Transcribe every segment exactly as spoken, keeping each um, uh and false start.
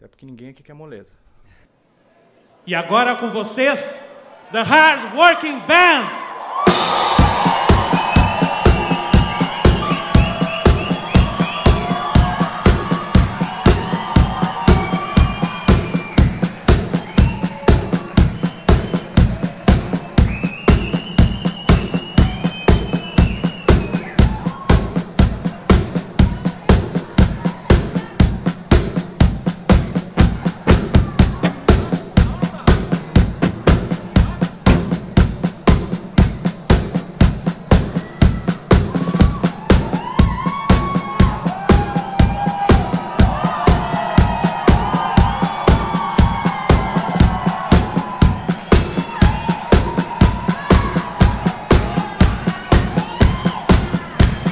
Até porque ninguém aqui quer moleza. E agora com vocês, The Hard Working Band!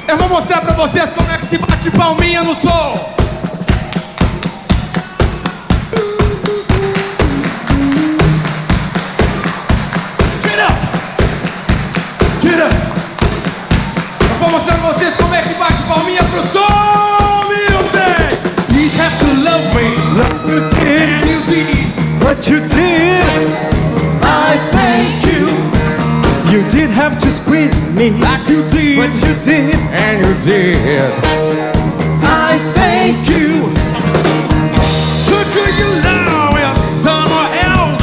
Eu vou mostrar pra vocês como é que se bate palminha no sol. Get up! Get up! Eu vou mostrar pra vocês como é que bate palminha pro sol, music! You have to love me, love you did, you did, what you did, I thank you. You did have to squeeze me like you did, what you did, and you did. I thank you. To do your love with someone else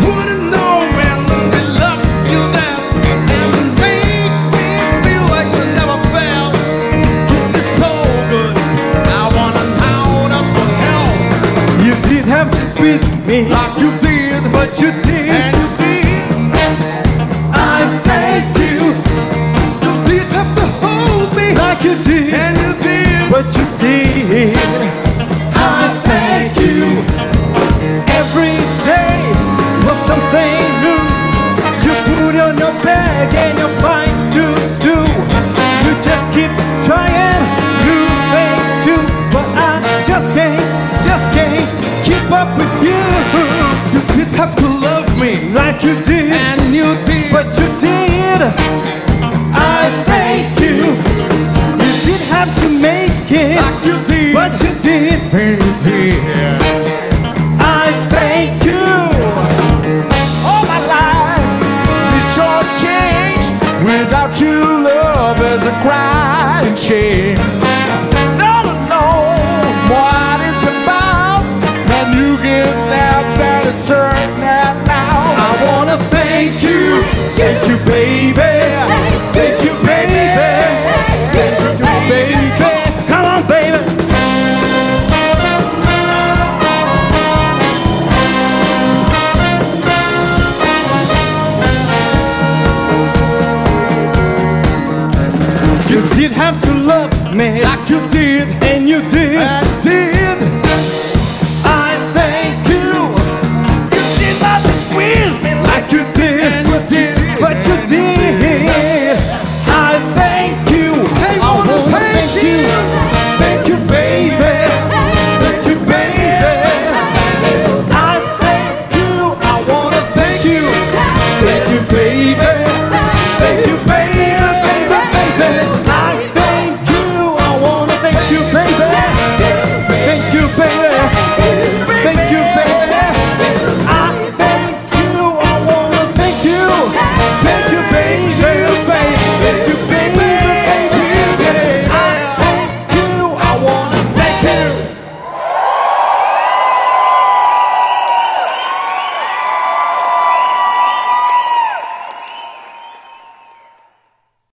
wouldn't know when they loved you then, and it made me feel like we never felt. This is so good. I want an out of the hell. You did have to squeeze me like you did, but you did, and you did. I thank you. Like you did, and you did, what you did, I thank you. Every day was something new. You put on your bag and you're fine to do. You just keep trying new things too, but I just can't, just can't keep up with you. You did have to love me, like you did, and you did, what you did, I thank you. Have to make it like you did, what you did, and you did. I thank you. All my life is short change. Without you, love is a crying shame. Not to know what it's about. When you get that, better turn that out. I wanna thank you, thank you, baby. Thank you, baby. You did have to love me like you did, and you